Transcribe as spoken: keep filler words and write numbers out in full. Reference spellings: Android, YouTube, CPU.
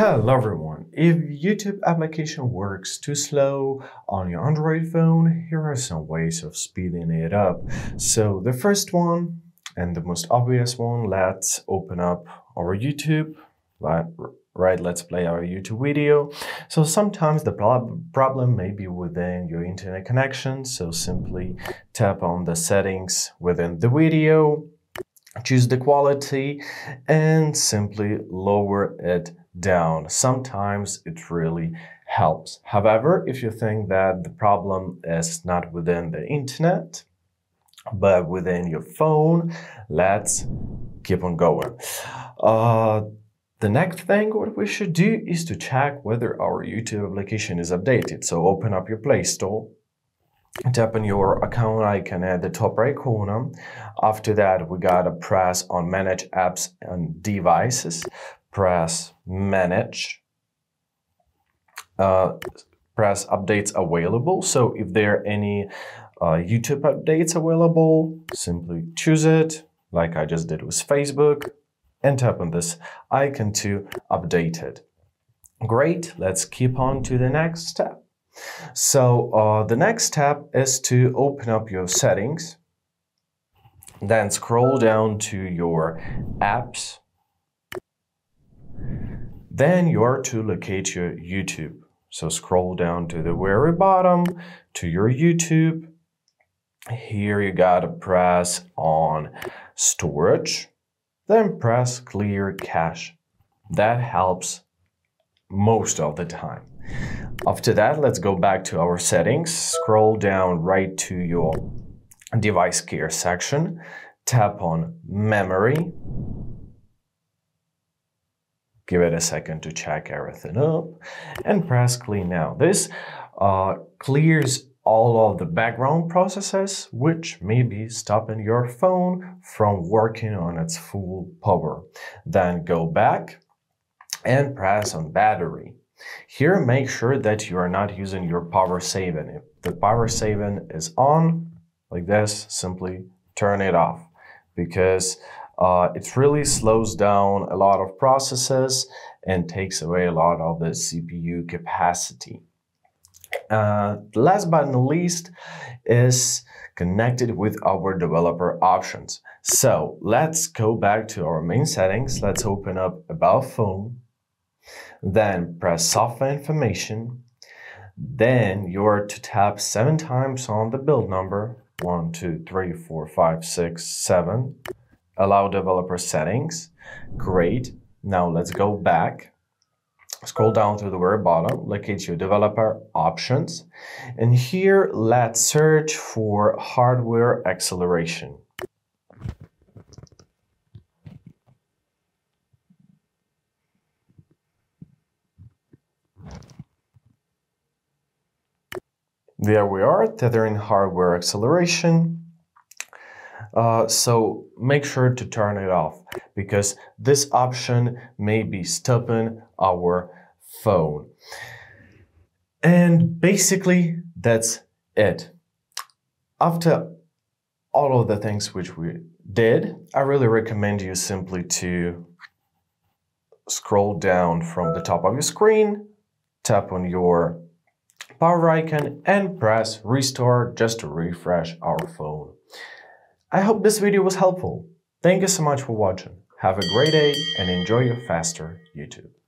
Hello everyone, if YouTube application works too slow on your Android phone, here are some ways of speeding it up. So the first one, and the most obvious one, let's open up our YouTube, right, let's play our YouTube video. So sometimes the problem may be within your internet connection, so simply tap on the settings within the video, choose the quality, and simply lower it down. Sometimes it really helps. However, if you think that the problem is not within the internet, but within your phone, let's keep on going. Uh, the next thing what we should do is to check whether our YouTube application is updated. So open up your Play Store, tap on your account icon at the top right corner. After that, we gotta press on Manage Apps and Devices. Press Manage, uh, press Updates Available. So if there are any uh, YouTube updates available, simply choose it, like I just did with Facebook, and tap on this icon to update it. Great, let's keep on to the next step. So uh, the next step is to open up your settings, then scroll down to your apps. Then you are to locate your YouTube. So scroll down to the very bottom to your YouTube. Here you gotta press on storage, then press clear cache. That helps most of the time. After that, let's go back to our settings, scroll down right to your device care section, tap on memory. Give it a second to check everything up and press clean now. This uh, clears all of the background processes which may be stopping your phone from working on its full power. Then go back and press on battery. Here make sure that you are not using your power saving. If the power saving is on like this, simply turn it off, because Uh, it really slows down a lot of processes and takes away a lot of the C P U capacity. Uh, last but not least is connected with our developer options. So let's go back to our main settings. Let's open up About Phone, then press Software Information. Then you're to tap seven times on the build number, one, two, three, four, five, six, seven. Allow developer settings. Great. Now let's go back. Scroll down to the very bottom, locate your developer options. And here, let's search for hardware acceleration. There we are, tethering hardware acceleration. Uh, so make sure to turn it off, because this option may be stopping our phone. And basically that's it. After all of the things which we did, I really recommend you simply to scroll down from the top of your screen, tap on your power icon and press restart just to refresh our phone. I hope this video was helpful. Thank you so much for watching. Have a great day and enjoy your faster YouTube.